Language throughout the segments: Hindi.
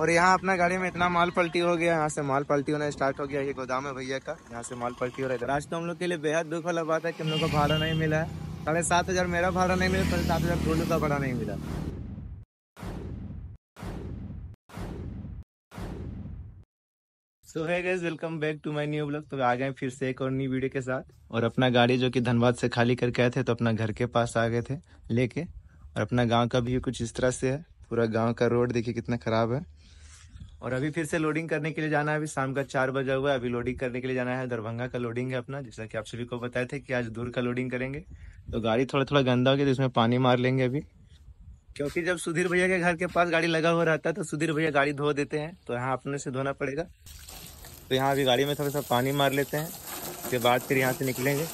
और यहाँ अपना गाड़ी में इतना माल पलटी हो गया, यहाँ से माल पलटी होना स्टार्ट हो गया। ये गोदाम है भैया का, यहाँ से माल पलटी हो रहा है। रास्ते तो हम लोग के लिए बेहद दुख वाला बात है कि हम लोग को भाड़ा नहीं मिला है। 7,500 मेरा भाड़ा नहीं मिला, 7,500 गोलू का भाड़ा नहीं मिला। So hey guys, welcome back to my new blog. तो आ गए फिर से एक और न्यू वीडियो के साथ। और अपना गाड़ी जो कि धनबाद से खाली करके आए थे तो अपना घर के पास आ गए थे लेके। और अपना गांव का व्यू कुछ इस तरह से है, पूरा गांव का रोड देखिए कितना खराब है। और अभी फिर से लोडिंग करने के लिए जाना है। अभी शाम का 4 बजा हुआ है, अभी लोडिंग करने के लिए जाना है। दरभंगा का लोडिंग है अपना, जैसा कि आप सभी को बताए थे कि आज दूर का लोडिंग करेंगे। तो गाड़ी थोड़ा थोड़ा गंदा हो गया तो इसमें पानी मार लेंगे अभी, क्योंकि जब सुधीर भैया के घर के पास गाड़ी लगा हुआ रहता है तो सुधीर भैया गाड़ी धो देते हैं, तो यहाँ अपने से धोना पड़ेगा। तो यहाँ अभी गाड़ी में थोड़ा सा पानी मार लेते हैं, उसके बाद फिर यहाँ से निकलेंगे।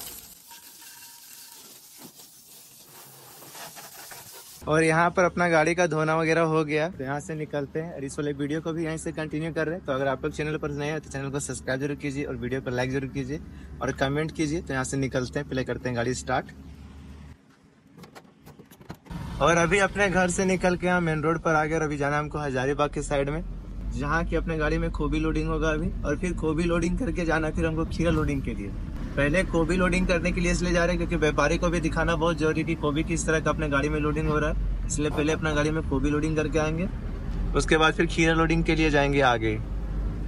और यहाँ पर अपना गाड़ी का धोना वगैरह हो गया तो यहाँ से निकलते हैं। और इस वाले वीडियो को भी यहीं से कंटिन्यू कर रहे हैं। तो अगर आप लोग चैनल पर नए हैं तो चैनल को सब्सक्राइब जरूर कीजिए और वीडियो को लाइक जरूर कीजिए और कमेंट कीजिए। तो यहाँ से निकलते हैं, पहले करते हैं गाड़ी स्टार्ट। और अभी अपने घर से निकल के यहाँ मेन रोड पर आ गए और अभी जाना हमको हजारीबाग के साइड में, जहाँ की अपने गाड़ी में खोबी लोडिंग होगा अभी। और फिर खोबी लोडिंग करके जाना फिर हमको खीरा लोडिंग के लिए। पहले खोबी लोडिंग करने के लिए इसलिए जा रहे हैं क्योंकि व्यापारी को भी दिखाना बहुत जरूरी है कि खोबी किस तरह का अपने गाड़ी में लोडिंग हो रहा है। इसलिए पहले अपना गाड़ी में खोबी लोडिंग करके आएंगे, उसके बाद फिर खीरा लोडिंग के लिए जाएंगे आगे।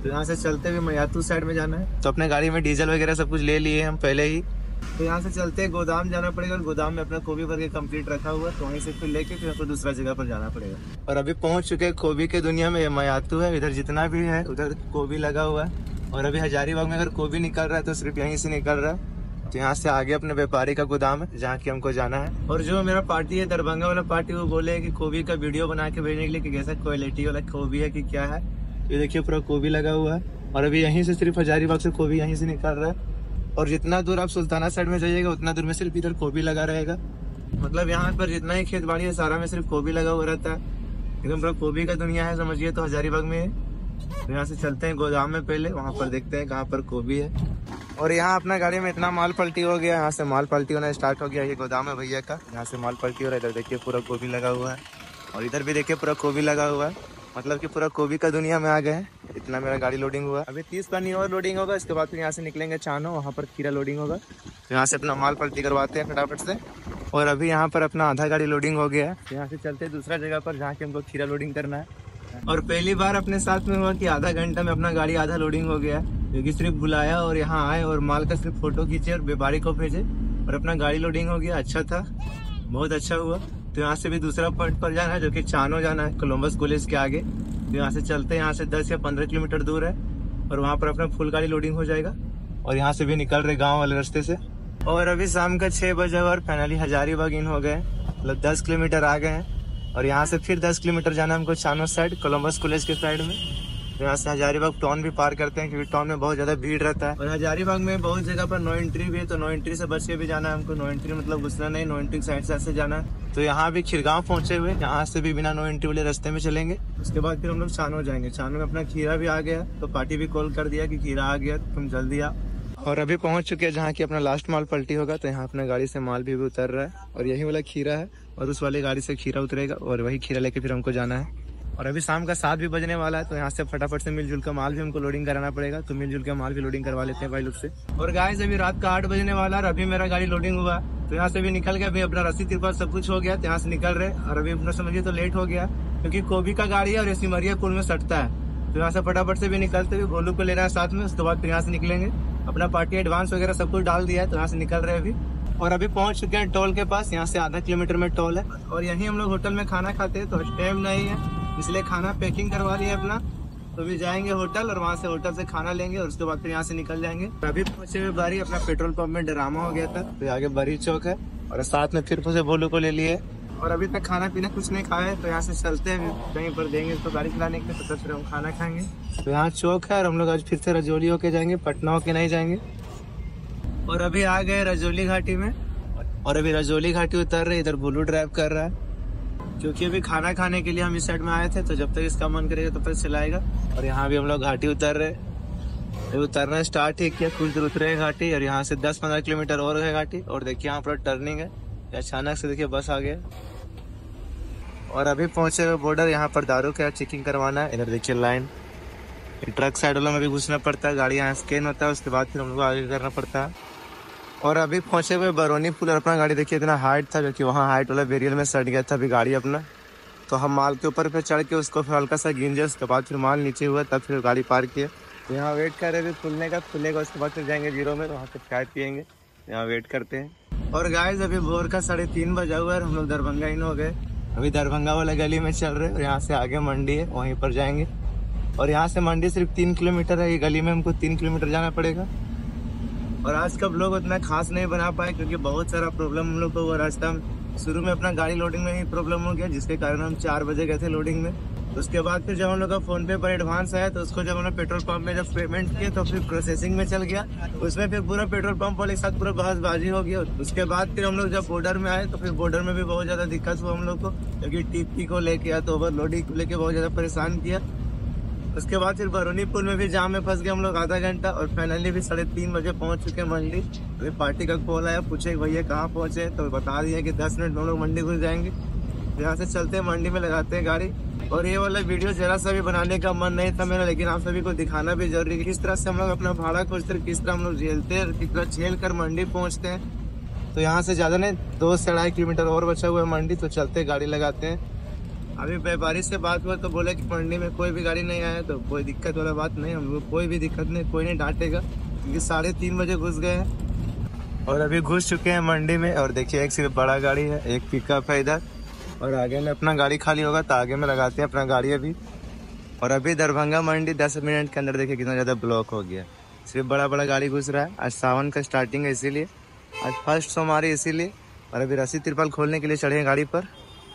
तो यहाँ से चलते हुए मैयातू साइड में जाना है। तो अपने गाड़ी में डीजल वगैरह सब कुछ ले लिए हम पहले ही। तो यहाँ से चलते हैं, गोदाम जाना पड़ेगा। और गोदाम में अपना खोबी भर के कंप्लीट रखा हुआ है तो वहीं से फिर लेके फिर हमको दूसरा जगह पर जाना पड़ेगा। और अभी पहुँच चुके हैं खोबी के दुनिया में। मैयातू है, इधर जितना भी है उधर खोबी लगा हुआ है। और अभी हजारीबाग में अगर खोबी निकल रहा है तो सिर्फ यहीं से निकल रहा है। तो यहाँ से आगे अपने व्यापारी का गोदाम है जहाँ की हमको जाना है। और जो मेरा पार्टी है दरभंगा वाला पार्टी, वो बोले कि खोबी का वीडियो बना के भेजने के लिए कि कैसा क्वालिटी वाला खोबी है कि क्या है। ये देखिए पूरा खोबी लगा हुआ है। और अभी यहीं से सिर्फ हजारीबाग से खोबी यहीं से निकल रहा है। और जितना दूर आप सुल्ताना साइड में जाइएगा उतना दूर में सिर्फ इधर खोबी लगा रहेगा। मतलब यहाँ पर जितना ही खेत बाड़ी है सारा में सिर्फ खोबी लगा हुआ रहता है। एकदम पूरा खोबी का दुनिया है समझिए। तो हजारीबाग में तो यहाँ से चलते हैं गोदाम में, पहले वहाँ पर देखते हैं कहाँ पर खोबी है। और यहाँ अपना गाड़ी में इतना माल पलटी हो गया, यहाँ से माल पलटी होना स्टार्ट हो गया। ये गोदाम है भैया का, यहाँ से माल पलटी हो रहा है। इधर देखिए पूरा खोबी लगा हुआ है और इधर भी देखिए पूरा खोबी लगा हुआ है। मतलब कि पूरा कोबी का दुनिया में आ गए हैं। इतना मेरा गाड़ी लोडिंग हुआ, अभी 30 पानी और लोडिंग होगा। इसके बाद फिर यहाँ से निकलेंगे चानो, वहाँ पर खीरा लोडिंग होगा। तो यहाँ से अपना माल पलटी करवाते हैं फटाफट से। और अभी यहाँ पर अपना आधा गाड़ी लोडिंग हो गया है। यहाँ से चलते हैं दूसरा जगह पर जहाँ की हमको खीरा लोडिंग करना है। और पहली बार अपने साथ में हुआ कि आधा घंटा में अपना गाड़ी आधा लोडिंग हो गया, क्योंकि सिर्फ बुलाया और यहाँ आए और माल का सिर्फ फोटो खींचे और व्यापारी को भेजे और अपना गाड़ी लोडिंग हो गया। अच्छा था, बहुत अच्छा हुआ। तो यहाँ से भी दूसरा पॉइंट पर जाना है जो कि चानो जाना है, कोलम्बस कॉलेज के आगे। तो यहाँ से चलते हैं, यहाँ से 10 या 15 किलोमीटर दूर है और वहाँ पर अपना फुल गाड़ी लोडिंग हो जाएगा। और यहाँ से भी निकल रहे गांव वाले रास्ते से। और अभी शाम का 6 बजे और फाइनली हजारीबाग इन हो गए, मतलब 10 किलोमीटर आ गए हैं। और यहाँ से फिर 10 किलोमीटर जाना हमको चानो साइड, कोलम्बस कॉलेज के साइड में। तो यहाँ से हजारीबाग टाउन भी पार करते हैं क्योंकि टाउन में बहुत ज़्यादा भीड़ रहता है। और हजारीबाग में बहुत जगह पर नो एंट्री भी है, तो नो एंट्री से बच के भी जाना है हमको। नो एंट्री मतलब घुसना नहीं, नो एंट्री साइड साइड से जाना है। तो यहाँ भी खिरगांव पहुँचे हुए, यहाँ से भी बिना नो एंट्री वाले रास्ते में चलेंगे। उसके बाद फिर हम लोग चानो जाएंगे। चानो में अपना खीरा भी आ गया, तो पार्टी भी कॉल कर दिया कि खीरा आ गया तुम जल्दी आओ। और अभी पहुँच चुके हैं जहाँ की अपना लास्ट माल पलटी होगा। तो यहाँ अपना गाड़ी से माल भी उतर रहा है और यही वाला खीरा है और उस वाली गाड़ी से खीरा उतरेगा और वही खीरा लेके फिर हमको जाना है। और अभी शाम का 7 भी बजने वाला है, तो यहाँ से फटाफट से मिलजुल का माल भी हमको लोडिंग कराना पड़ेगा। तो मिलजुल का माल भी लोडिंग करवा लेते हैं भाई लोग से। और गाइस अभी रात का 8 बजने वाला है और अभी मेरा गाड़ी लोडिंग हुआ। तो यहाँ से भी निकल गया, अभी अपना रस्सी तिरपाल सब कुछ हो गया। तो यहाँ से निकल रहे और अभी अपना समझिए तो लेट हो गया क्योंकि खोबी का गाड़ी है और ये सिमरिया पुल में सटता है। तो यहाँ से फटाफट से भी निकलते हुए गोलू को लेना है साथ में। उसके बाद फिर यहाँ से निकलेंगे। अपना पार्टी एडवांस वगैरह सब कुछ डाल दिया है, तो यहाँ से निकल रहे अभी। और अभी पहुंच चुके हैं टोल के पास, यहाँ से आधा किलोमीटर में टोल है। और यहीं हम लोग होटल में खाना खाते हैं, तो टाइम नहीं है इसलिए खाना पैकिंग करवा रही है अपना। तो भी जाएंगे होटल और वहाँ से होटल से खाना लेंगे और उसके बाद फिर यहाँ से निकल जाएंगे। तो अभी पहुंचे हुए बारी, अपना पेट्रोल पंप में ड्रामा हो गया था। तो आगे बारी चौक है और साथ में फिर फंसे भोलू को ले लिए। और अभी तक खाना पीना कुछ नहीं खाए, तो यहाँ से चलते हैं कहीं पर देंगे उसको गाड़ी चलाने के लिए, तो फिर हम खाना खाएंगे। तो यहाँ चौक है और हम लोग आज फिर से रजौली होके जाएंगे, पटना होके नहीं जाएंगे। और अभी आ गए रजौली घाटी में और अभी रजौली घाटी उतर रहे। इधर भोलू ड्राइव कर रहा है क्योंकि अभी खाना खाने के लिए हम इस साइड में आए थे, तो जब तक इसका मन करेगा तब तक चलाएगा। और यहाँ भी हम लोग घाटी उतर रहे, उतरना स्टार्ट ही किया, कुछ दूर उतरे घाटी। और यहाँ से 10-15 किलोमीटर और है घाटी। और देखिए यहाँ पर टर्निंग है, अचानक से देखिए बस आ गया। और अभी पहुंचे हुए बॉर्डर, यहाँ पर दारू का चेकिंग करवाना है। इधर देखिए लाइन, ट्रक साइड वालों में भी घुसना पड़ता है, गाड़ी यहाँ स्कैन होता है, उसके बाद फिर हम लोग आगे करना पड़ता है। और अभी पहुंचे हुए बरौनी पुल, और अपना गाड़ी देखिए इतना हाइट था क्योंकि वहाँ हाइट वाला बेरियर में सट गया था अभी गाड़ी अपना, तो हम माल के ऊपर फिर चढ़ के उसको फिर हल्का सा गींजे, उसके बाद फिर माल नीचे हुआ, तब फिर गाड़ी पार्क किया। यहाँ वेट कर रहे थे खुलने का, खुलेगा उसके बाद फिर जाएंगे जीरो में, तो वहाँ पर चाय पियेंगे, यहाँ वेट करते हैं। और गाइस अभी भोर का 3:30 बजा हुआ है, हम लोग दरभंगा इन हो गए, अभी दरभंगा वाला गली में चल रहे हैं, और यहाँ से आगे मंडी है वहीं पर जाएंगे। और यहाँ से मंडी सिर्फ 3 किलोमीटर है, ये गली में हमको 3 किलोमीटर जाना पड़ेगा। और आज का व्लॉग उतना खास नहीं बना पाए क्योंकि बहुत सारा प्रॉब्लम हम लोग को हुआ रास्ता में। शुरू में अपना गाड़ी लोडिंग में ही प्रॉब्लम हो गया, जिसके कारण हम 4 बजे गए थे लोडिंग में। उसके बाद फिर जब हम लोग का फ़ोनपे पर एडवांस आया, तो उसको जब हमने पेट्रोल पंप में जब पेमेंट किया तो फिर प्रोसेसिंग में चल गया, उसमें फिर पूरा पेट्रोल पंप वाले के साथ पूरा बहसबाजी हो गया। उसके बाद फिर हम लोग जब बॉर्डर में आए तो फिर बॉर्डर में भी बहुत ज़्यादा दिक्कत हुआ हम लोग को, क्योंकि टीपी को लेके तो ओवरलोडिंग को लेके बहुत ज़्यादा परेशान किया। उसके बाद फिर बरौनी पुल में भी जाम में फंस गए हम लोग आधा घंटा, और फाइनली भी 3:30 बजे पहुंच चुके हैं मंडी। अभी पार्टी का कॉल आया, पूछे भैया कहाँ पहुंचे, तो बता दिया कि 10 मिनट में हम लोग मंडी घुस जाएंगे। यहाँ से चलते हैं मंडी में, लगाते हैं गाड़ी। और ये वाला वीडियो जरा सा भी बनाने का मन नहीं था मेरा, लेकिन आप सभी को दिखाना भी जरूरी है, किस तरह से हम लोग अपना भाड़ा खोजते, किस तरह हम लोग झेलते हैं, किस तरह झेल कर मंडी पहुँचते हैं। तो यहाँ से ज़्यादा नहीं, 2 से 2.5 किलोमीटर और बचा हुआ है मंडी, तो चलते गाड़ी लगाते हैं। अभी व्यापारी से बात हुआ तो बोले कि मंडी में कोई भी गाड़ी नहीं आया, तो कोई दिक्कत वाला बात नहीं, हम लोग कोई भी दिक्कत नहीं, कोई नहीं डांटेगा क्योंकि 3:30 बजे घुस गए हैं। और अभी घुस चुके हैं मंडी में, और देखिए एक सिर्फ बड़ा गाड़ी है, एक पिकअप है इधर, और आगे में अपना गाड़ी खाली होगा तो आगे में लगाते हैं अपना गाड़ी अभी। और अभी दरभंगा मंडी 10 मिनट के अंदर देखिए कितना ज़्यादा ब्लॉक हो गया, सिर्फ बड़ा गाड़ी घुस रहा है। आज सावन का स्टार्टिंग है इसीलिए, आज फर्स्ट सोमवार है इसीलिए। और अभी रस्सी तिरपाल खोलने के लिए चढ़े हैं गाड़ी पर,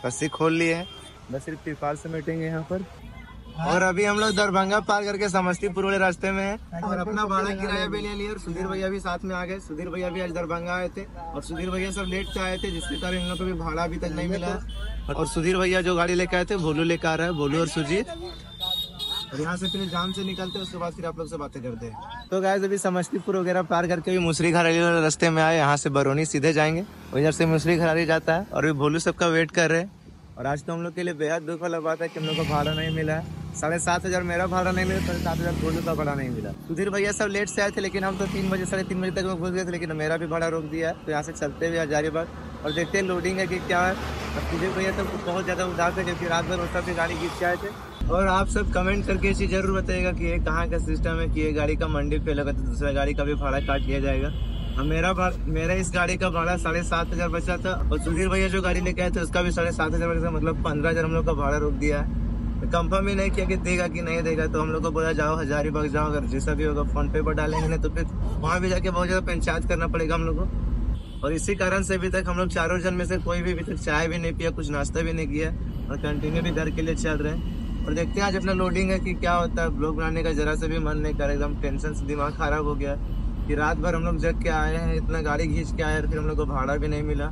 रस्सी खोल लिए हैं, बस सिर्फ तिरपाल समेटेंगे यहाँ पर। और अभी हम लोग दरभंगा पार करके समस्तीपुर वाले रास्ते में हैं, और अपना भाड़ा किराया भी ले लिया, और सुधीर भैया भी साथ में आ गए। सुधीर भैया भी आज दरभंगा आए थे, और सुधीर भैया सब लेट से आए थे, जिसके कारण इन लोगों को भी भाड़ा अभी तक नहीं मिला। और सुधीर भैया जो गाड़ी लेकर आए थे, भोलू लेकर आ रहा है, भोलू और सुजीत। और यहाँ से फिर जाम से निकलते हैं, उसके बाद फिर आप लोग से बातें करते हैं। तो गाइस अभी समस्तीपुर वगैरह पार करके भी मुसरी घरारी वाले रास्ते में आए, यहाँ से बरौनी सीधे जाएंगे, उधर से मुसरी घरारी जाता है। और अभी भोलू सबका वेट कर रहे हैं। और आज तो हम लोग के लिए बेहद दुख वाला बात है कि हम लोग को भाड़ा नहीं मिला है, 7,500 मेरा भाड़ा नहीं मिला, 7,500 गोलू का भाड़ा नहीं मिला। सुधीर भैया सब लेट से आए थे, लेकिन हम तो 3 बजे 3:30 बजे तक घुस गए थे, लेकिन मेरा भी भाड़ा रोक दिया है। तो यहाँ से चलते हुए हजारीबाग, और देखते हैं लोडिंग है कि क्या है। और सुधीर भैया तो बहुत ज़्यादा उदास है क्योंकि रात भर उसका भी गाड़ी गिर के आए थे। और आप सब कमेंट करके इसी जरूर बताइएगा कि ये कहाँ का सिस्टम है कि ये गाड़ी का मंडी पे लगा तो दूसरा गाड़ी का भी भाड़ा काट लिया जाएगा। मेरा इस गाड़ी का भाड़ा 7,500 बचा था, और सुधीर भैया जो गाड़ी लेके आए थे उसका भी 7,500 बचा था, मतलब 15,000 हम लोग का भाड़ा रोक दिया है। तो कंफर्म ही नहीं किया कि देगा कि नहीं देगा, तो हम लोग को बोला जाओ हजारीबाग जाओ, अगर जैसा भी होगा फोन पे पर डालेंगे ना, तो फिर वहाँ भी जाके बहुत ज़्यादा पंचायत करना पड़ेगा हम लोग को। और इसी कारण से अभी तक हम लोग 4 जन में से कोई भी अभी तक चाय भी नहीं पिया, कुछ नाश्ता भी नहीं किया, और कंटिन्यू भी घर के लिए चल रहे हैं। और देखते हैं आज अपना लोडिंग है कि क्या होता है, ब्लॉग बनाने का जरा से भी मन नहीं कर, एकदम टेंशन से दिमाग खराब हो गया कि रात भर हम लोग जग के आए हैं, इतना गाड़ी खींच के आए हैं, फिर हम लोग को भाड़ा भी नहीं मिला।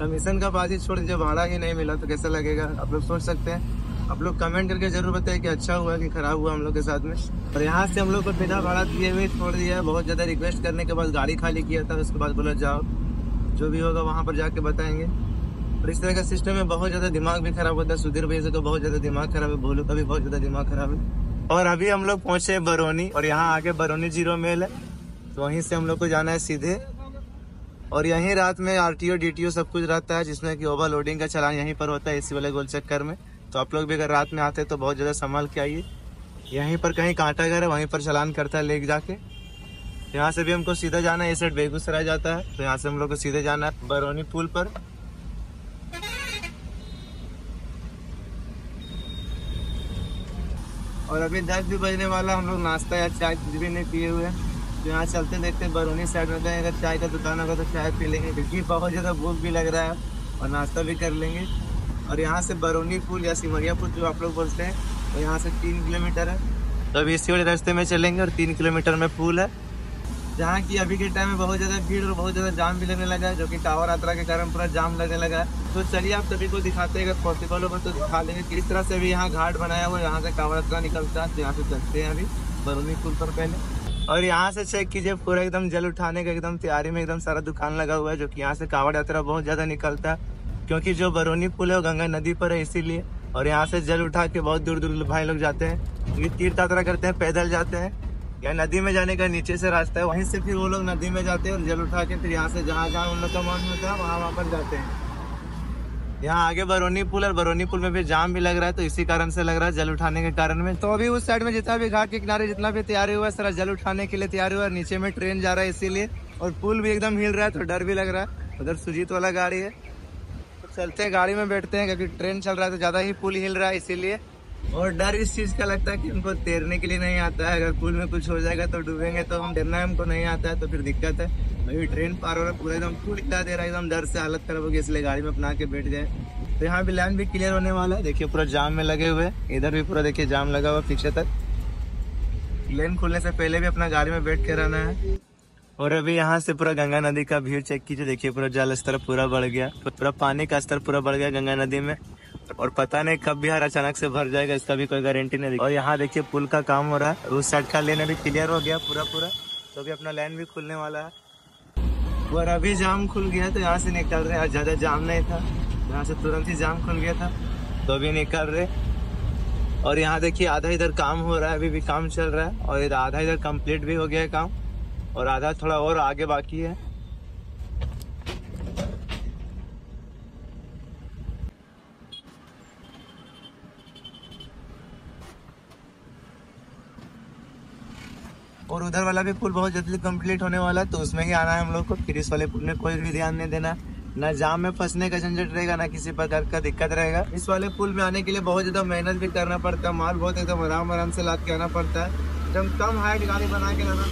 कमीशन का बाजी छोड़ जब भाड़ा ही नहीं मिला तो कैसा लगेगा, आप लोग सोच सकते हैं। आप लोग कमेंट करके जरूर बताइए कि अच्छा हुआ कि खराब हुआ हम लोग के साथ में। और यहाँ से हम लोग को बिना भाड़ा दिए हुए छोड़ दिया है, बहुत ज़्यादा रिक्वेस्ट करने के बाद गाड़ी खाली किया था, उसके बाद बोला जाओ जो भी होगा वहाँ पर जाके बताएंगे। और इस तरह का सिस्टम में बहुत ज़्यादा दिमाग भी खराब होता है, सुधीर भैया से तो बहुत ज़्यादा दिमाग खराब है, भोलू का भी बहुत ज़्यादा दिमाग खराब है। और अभी हम लोग पहुँचे हैं बरौनी, और यहाँ आगे बरौनी 0 मील है, तो वहीं से हम लोग को जाना है सीधे। और यहीं रात में आरटीओ डीटीओ सब कुछ रहता है, जिसमें कि ओवरलोडिंग का चलान यहीं पर होता है इसी वाले गोल चक्कर में। तो आप लोग भी अगर रात में आते हैं तो बहुत ज़्यादा संभाल के आइए, यहीं पर कहीं कांटा घर है वहीं पर चलान करता है लेके जाके। यहाँ से भी हमको सीधा जाना है, इस साइड बेगूसराय जाता है, तो यहाँ से हम लोग को सीधे जाना है बरौनी पुल पर। और अभी 10 भी बजने वाला, हम लोग नाश्ता या चाय कुछ भी नहीं पिए हुए हैं, तो यहाँ चलते देखते हैं बरौनी साइड में अगर चाय का दुकान होगा तो चाय पी लेंगे, क्योंकि बहुत ज़्यादा भूख भी लग रहा है, और नाश्ता भी कर लेंगे। और यहाँ से बरौनी पुल या सिमरिया पुल जो आप लोग बोलते हैं, तो यहाँ से 3 किलोमीटर है, तो अभी इसी वाले रास्ते में चलेंगे। और 3 किलोमीटर में पुल है, जहाँ की अभी के टाइम में बहुत ज़्यादा भीड़ और बहुत ज़्यादा जाम भी लगने लगा है, जो कि टावर यात्रा के कारण पूरा जाम लगने लगा है। तो चलिए आप सभी को दिखाते हैं, अगर पॉसिबल होगा तो दिखा देंगे किस तरह से भी यहाँ घाट बनाया हुआ है, यहाँ से टावर यात्रा निकलता है। तो यहाँ से चलते हैं अभी बरौनी पुल पर पहले, और यहाँ से चेक कीजिए पूरा एकदम जल उठाने का एकदम तैयारी में एकदम सारा दुकान लगा हुआ है, जो कि यहाँ से कांवड़ यात्रा बहुत ज़्यादा निकलता है। क्योंकि जो बरौनी पुल है वो गंगा नदी पर है इसीलिए, और यहाँ से जल उठा के बहुत दूर दूर भाई लोग जाते हैं, ये तीर्थ यात्रा करते हैं, पैदल जाते हैं। या नदी में जाने का नीचे से रास्ता है, वहीं से फिर वो लोग नदी में जाते हैं और जल उठा के फिर यहाँ से जहाँ जहाँ उन लोग का मन होता है वहाँ पर जाते हैं। यहाँ आगे बरौनी पुल, और बरौनी पुल में भी जाम भी लग रहा है तो इसी कारण से लग रहा है, जल उठाने के कारण में। तो अभी उस साइड में जितना भी घाट के किनारे जितना भी तैयारी हुआ है सारा जल उठाने के लिए तैयारी हुआ, और नीचे में ट्रेन जा रहा है इसीलिए, और पुल भी एकदम हिल रहा है तो डर भी लग रहा है। उधर सुजीत वाला गाड़ी है, चलते हैं गाड़ी में बैठते हैं क्योंकि ट्रेन चल रहा है तो ज़्यादा ही पुल हिल रहा है इसीलिए। और डर इस चीज़ का लगता है कि हमको तैरने के लिए नहीं आता है, अगर पुल में कुछ हो जाएगा तो डूबेंगे, तो हम तैरना हमको नहीं आता है तो फिर दिक्कत है। अभी ट्रेन पार हो रहा है, पूरा एकदम पुल हिला दे रहा है, एकदम डर से हालत खराब होगी, इसलिए गाड़ी में अपना के बैठ जाए। तो यहाँ भी लाइन भी क्लियर होने वाला है, देखिए पूरा जाम में लगे हुए, इधर भी पूरा देखिए जाम लगा हुआ पीछे तक। लाइन खुलने से पहले भी अपना गाड़ी में बैठ के रहना है। और अभी यहाँ से पूरा गंगा नदी का व्यू चेक कीजिए, देखिए पूरा जल स्तर पूरा बढ़ गया, पूरा पानी का स्तर पूरा बढ़ गया गंगा नदी में, और पता नहीं कब बिहार अचानक से भर जाएगा, इसका भी कोई गारंटी नहीं। और यहाँ देखिए पुल का काम हो रहा है, उस साइड का लेन अभी क्लियर हो गया पूरा, तो अभी अपना लेन भी खुलने वाला है। और अभी जाम खुल गया तो यहाँ से निकल रहे हैं, ज़्यादा जाम नहीं था, यहाँ से तुरंत ही जाम खुल गया था तो अभी निकल रहे। और यहाँ देखिए आधा इधर काम हो रहा है, अभी भी काम चल रहा है, और आधा इधर कम्प्लीट भी हो गया है काम, और आधा थोड़ा और आगे बाकी है। और उधर वाला भी पुल बहुत जल्दी कंप्लीट होने वाला है तो उसमें ही आना है हम लोग को, फिर इस वाले पुल में कोई भी ध्यान नहीं देना, ना जाम में फंसने का झंझट रहेगा, ना किसी प्रकार का दिक्कत रहेगा। इस वाले पुल में आने के लिए बहुत ज़्यादा मेहनत भी करना पड़ता है, माल बहुत एकदम आराम आराम से लाद के आना पड़ता है, एकदम कम हाइट गाड़ी बना के लाना,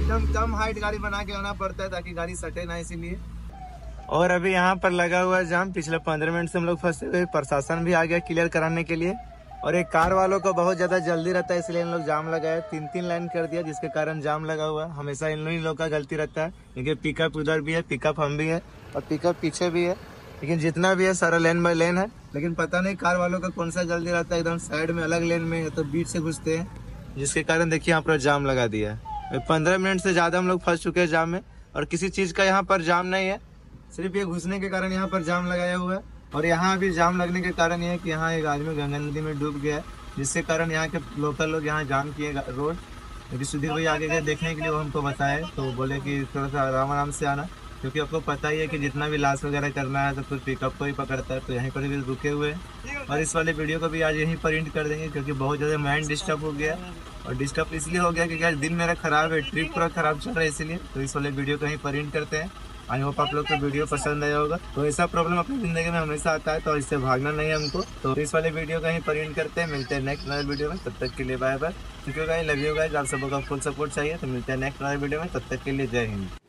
एकदम कम हाइट गाड़ी बना के आना पड़ता है ताकि गाड़ी सटे ना, इसीलिए। और अभी यहाँ पर लगा हुआ जाम, पिछले 15 मिनट से हम लोग फंसे हुए, प्रशासन भी आ गया क्लियर कराने के लिए। और एक कार वालों को बहुत ज़्यादा जल्दी रहता है इसलिए इन लोग जाम लगाए, 3-3 लाइन कर दिया जिसके कारण जाम लगा हुआ। हमेशा इन लोग का गलती रहता है, क्योंकि पिकअप उधर भी है, पिकअप हम भी है, और पिकअप पीछे भी है, लेकिन जितना भी है सारा लेन बाय लेन है। लेकिन पता नहीं कार वालों का कौन सा जल्दी रहता है, एकदम साइड में अलग लेन में तो बीच से घुसते हैं, जिसके कारण देखिए यहाँ पर जाम लगा दिया है। 15 मिनट से ज़्यादा हम लोग फंस चुके हैं जाम में, और किसी चीज़ का यहाँ पर जाम नहीं है, सिर्फ ये घुसने के कारण यहाँ पर जाम लगाया हुआ है। और यहाँ अभी जाम लगने के कारण ये है कि यहाँ एक आदमी गंगा नदी में डूब गया है, जिसके कारण यहाँ के लोकल लोग यहाँ जाम किए रोड। क्योंकि सुधीर भाई आगे गए देखने के लिए, वो हमको बताए तो बोले कि थोड़ा सा आराम आराम से आना, क्योंकि आपको पता ही है कि जितना भी लाश वगैरह करना है तो फिर पिकअप को ही पकड़ता है, तो यहीं पर भी रुके हुए हैं। और इस वाले वीडियो को भी आज यहीं पर एंड कर देंगे, क्योंकि बहुत ज़्यादा माइंड डिस्टर्ब हो गया, और डिस्टर्ब इसलिए हो गया क्योंकि आज दिन मेरा ख़राब है, ट्रिप पूरा ख़राब चल रहा है, इसलिए तो इस वाले वीडियो को यहीं पर एंड करते हैं। आई होप आप लोग को वीडियो पसंद आया होगा। तो ऐसा प्रॉब्लम अपनी ज़िंदगी में हमेशा आता है, तो इससे भागना नहीं है हमको। तो इस वाले वीडियो को यहीं पर एंड करते हैं, मिलते हैं नेक्स्ट नए वीडियो में, तब तक के लिए बाय बाय। क्योंकि लव यू गाइस, आप सबों का फुल सपोर्ट चाहिए, तो मिलते हैं नेक्स्ट नए वीडियो में, तब तक के लिए जय हिंद।